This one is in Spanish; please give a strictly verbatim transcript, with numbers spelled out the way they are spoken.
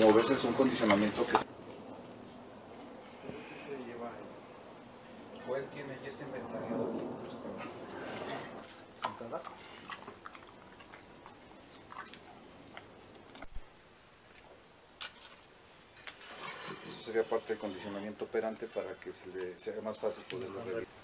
como ves, es un condicionamiento que se lleva. Él tiene ya este inventario aquí con los temas. Esto sería parte del condicionamiento operante para que se le sea más fácil poderlo revisar.